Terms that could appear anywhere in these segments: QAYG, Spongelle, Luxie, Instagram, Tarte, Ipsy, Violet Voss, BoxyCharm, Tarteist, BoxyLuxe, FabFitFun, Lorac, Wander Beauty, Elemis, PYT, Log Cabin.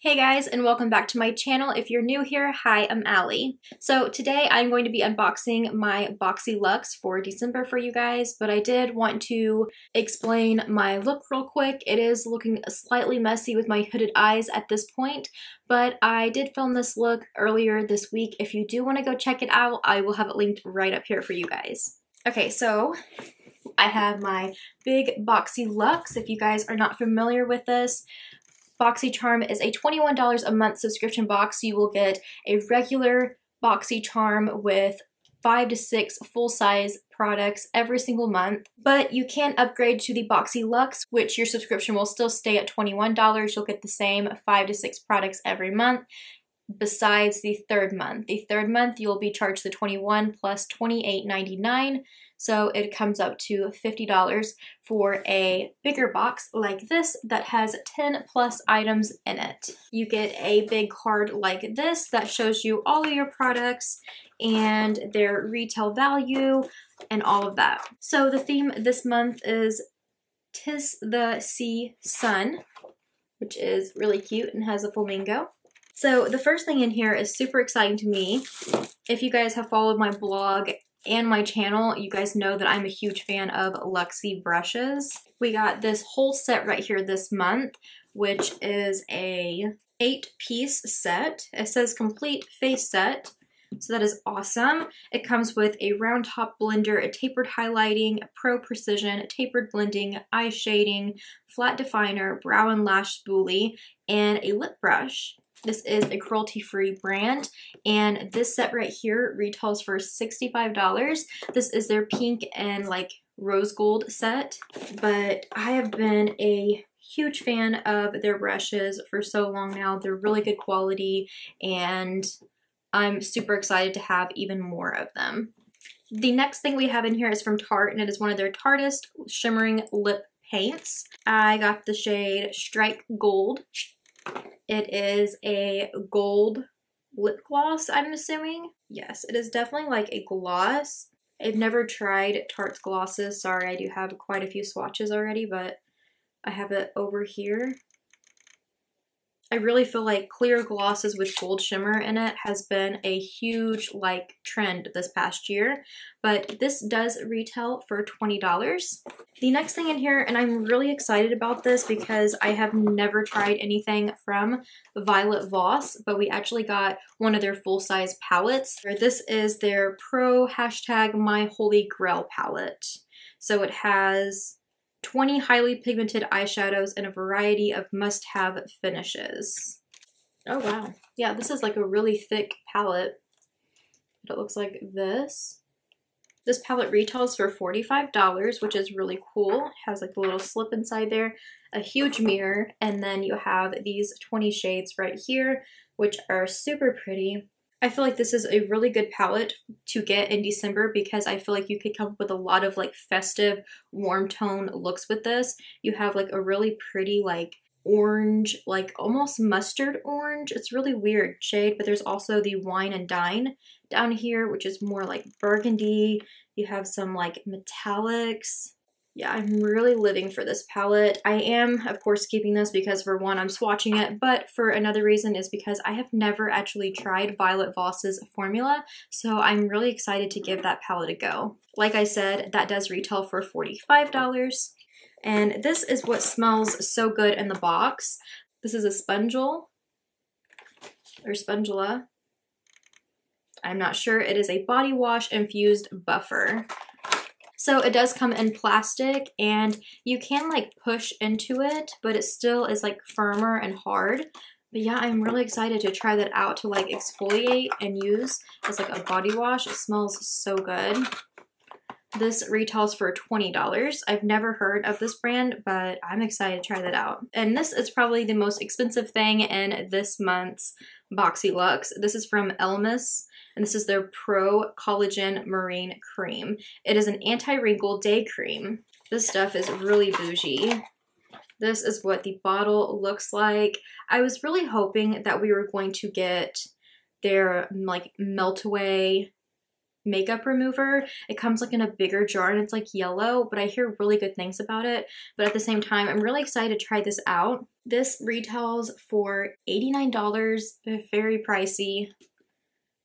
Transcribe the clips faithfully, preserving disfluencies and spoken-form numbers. Hey guys, and welcome back to my channel. If you're new here, hi, I'm Allie. So today I'm going to be unboxing my BoxyLuxe for December for you guys, but I did want to explain my look real quick. It is looking slightly messy with my hooded eyes at this point, but I did film this look earlier this week. If you do want to go check it out, I will have it linked right up here for you guys. Okay, so I have my big BoxyLuxe. If you guys are not familiar with this, BoxyCharm is a twenty-one dollars a month subscription box. You will get a regular BoxyCharm with five to six full-size products every single month, but you can upgrade to the BoxyLuxe, which your subscription will still stay at twenty-one dollars. You'll get the same five to six products every month, besides the third month. The third month, you'll be charged the twenty-one dollars plus twenty-eight ninety-nine. So it comes up to fifty dollars for a bigger box like this that has ten plus items in it. You get a big card like this that shows you all of your products and their retail value and all of that. So the theme this month is 'Tis the Sea Sun, which is really cute and has a flamingo. So the first thing in here is super exciting to me. If you guys have followed my blog and my channel, you guys know that I'm a huge fan of Luxie brushes. We got this whole set right here this month, which is a eight piece set. It says complete face set, so that is awesome. It comes with a round top blender, a tapered highlighting, a pro precision, tapered blending, eye shading, flat definer, brow and lash spoolie, and a lip brush. This is a cruelty-free brand, and this set right here retails for sixty-five dollars. This is their pink and like rose gold set, but I have been a huge fan of their brushes for so long now. They're really good quality, and I'm super excited to have even more of them. The next thing we have in here is from Tarte, and it is one of their Tarteist shimmering lip paints. I got the shade Strike Gold. It is a gold lip gloss, I'm assuming. Yes, it is definitely like a gloss. I've never tried Tarte's glosses. Sorry, I do have quite a few swatches already, but I have it over here. I really feel like clear glosses with gold shimmer in it has been a huge like trend this past year, but this does retail for twenty dollars. The next thing in here, and I'm really excited about this because I have never tried anything from Violet Voss, but we actually got one of their full-size palettes. This is their Pro hashtag My Holy Grail palette. So it has twenty highly pigmented eyeshadows and a variety of must-have finishes. Oh wow. Yeah, this is like a really thick palette. It looks like this. This palette retails for forty-five dollars, which is really cool. It has like a little slip inside there, a huge mirror, and then you have these twenty shades right here, which are super pretty. I feel like this is a really good palette to get in December because I feel like you could come up with a lot of like festive warm tone looks with this. You have like a really pretty like orange, like almost mustard orange. It's really weird shade, but there's also the Wine and Dine down here, which is more like burgundy. You have some like metallics. Yeah, I'm really living for this palette. I am, of course, keeping this because for one, I'm swatching it, but for another reason is because I have never actually tried Violet Voss's formula, so I'm really excited to give that palette a go. Like I said, that does retail for forty-five dollars, and this is what smells so good in the box. This is a Spongelle, or Spongelle. I'm not sure. It is a body wash infused buffer. So it does come in plastic, and you can like push into it, but it still is like firmer and hard. But yeah, I'm really excited to try that out to like exfoliate and use as like a body wash. It smells so good. This retails for twenty dollars. I've never heard of this brand, but I'm excited to try that out. And this is probably the most expensive thing in this month's BoxyLuxe. This is from Elemis, and this is their Pro Collagen Marine Cream. It is an anti-wrinkle day cream. This stuff is really bougie. This is what the bottle looks like. I was really hoping that we were going to get their like melt away makeup remover. It comes like in a bigger jar and it's like yellow, but I hear really good things about it. But at the same time, I'm really excited to try this out. This retails for eighty-nine dollars, very pricey.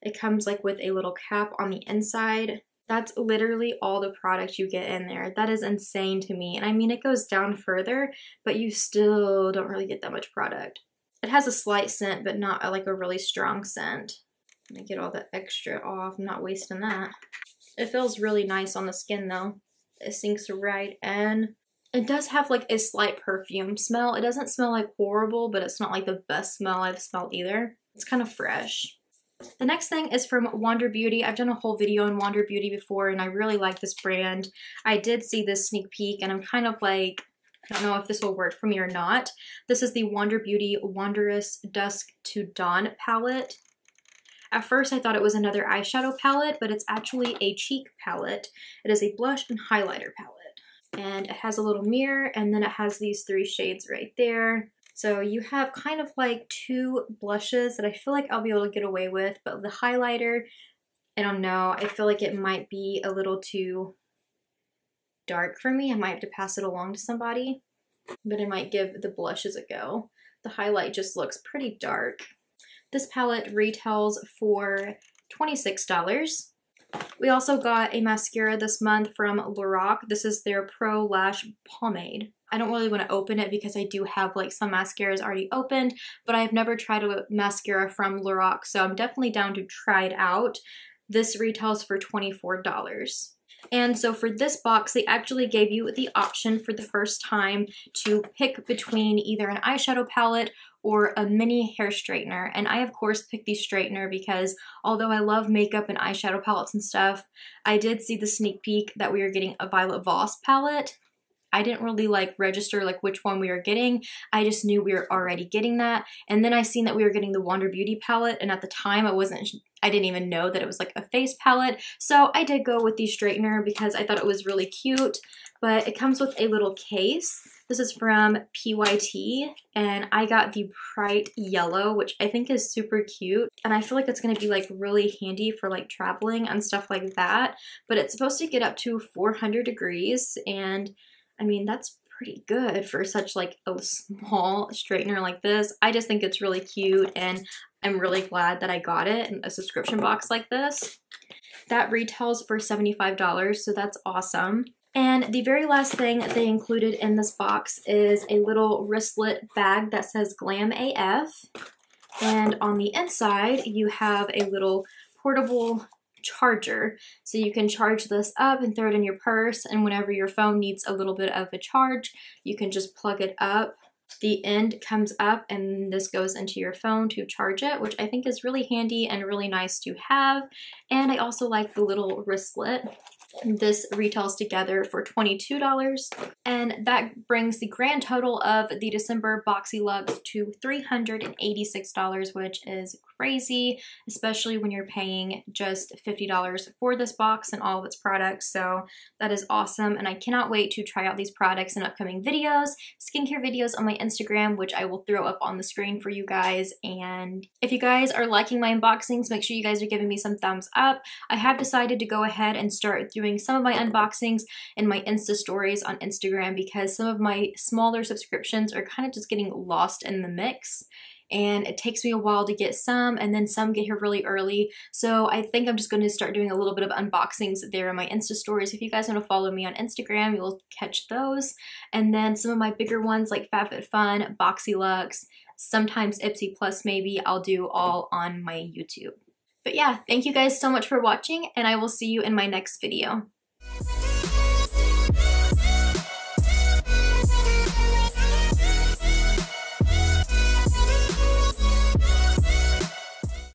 It comes like with a little cap on the inside. That's literally all the product you get in there. That is insane to me. And I mean, it goes down further, but you still don't really get that much product. It has a slight scent, but not like a really strong scent. Let me get all the extra off. I'm not wasting that. It feels really nice on the skin though. It sinks right in. It does have like a slight perfume smell. It doesn't smell like horrible, but it's not like the best smell I've smelled either. It's kind of fresh. The next thing is from Wander Beauty. I've done a whole video on Wander Beauty before and I really like this brand. I did see this sneak peek and I'm kind of like, I don't know if this will work for me or not. This is the Wander Beauty Wanderous Dusk to Dawn palette. At first I thought it was another eyeshadow palette, but it's actually a cheek palette. It is a blush and highlighter palette. And it has a little mirror and then it has these three shades right there. So you have kind of like two blushes that I feel like I'll be able to get away with, but the highlighter, I don't know, I feel like it might be a little too dark for me. I might have to pass it along to somebody, but I might give the blushes a go. The highlight just looks pretty dark. This palette retails for twenty-six dollars. We also got a mascara this month from Lorac. This is their Pro Lash Pomade. I don't really want to open it because I do have like some mascaras already opened, but I've never tried a mascara from Lorac, so I'm definitely down to try it out. This retails for twenty-four dollars. And so for this box, they actually gave you the option for the first time to pick between either an eyeshadow palette or a mini hair straightener. And I, of course, picked the straightener because although I love makeup and eyeshadow palettes and stuff, I did see the sneak peek that we are getting a Violet Voss palette. I didn't really like register like which one we were getting. I just knew we were already getting that. And then I seen that we were getting the Wander Beauty palette. And at the time I wasn't, I didn't even know that it was like a face palette. So I did go with the straightener because I thought it was really cute, but it comes with a little case. This is from P Y T and I got the bright yellow, which I think is super cute. And I feel like it's going to be like really handy for like traveling and stuff like that, but it's supposed to get up to four hundred degrees. And I mean, that's pretty good for such like a small straightener like this. I just think it's really cute and I'm really glad that I got it in a subscription box like this. That retails for seventy-five dollars, so that's awesome. And the very last thing they included in this box is a little wristlet bag that says Glam A F. And on the inside, you have a little portable charger, so you can charge this up and throw it in your purse, and whenever your phone needs a little bit of a charge you can just plug it up. The end comes up and this goes into your phone to charge it, which I think is really handy and really nice to have. And I also like the little wristlet. This retails together for twenty-two dollars, and that brings the grand total of the December BoxyLuxe to three hundred eighty-six dollars, which is crazy, especially when you're paying just fifty dollars for this box and all of its products. So that is awesome, and I cannot wait to try out these products in upcoming videos, skincare videos on my Instagram, which I will throw up on the screen for you guys. And if you guys are liking my unboxings, make sure you guys are giving me some thumbs up. I have decided to go ahead and start doing some of my unboxings and my Insta stories on Instagram because some of my smaller subscriptions are kind of just getting lost in the mix, and it takes me a while to get some, and then some get here really early. So I think I'm just going to start doing a little bit of unboxings there on my Insta stories. If you guys want to follow me on Instagram, you'll catch those. And then some of my bigger ones like FabFitFun, BoxyLuxe, sometimes Ipsy Plus maybe, I'll do all on my YouTube. But yeah, thank you guys so much for watching, and I will see you in my next video.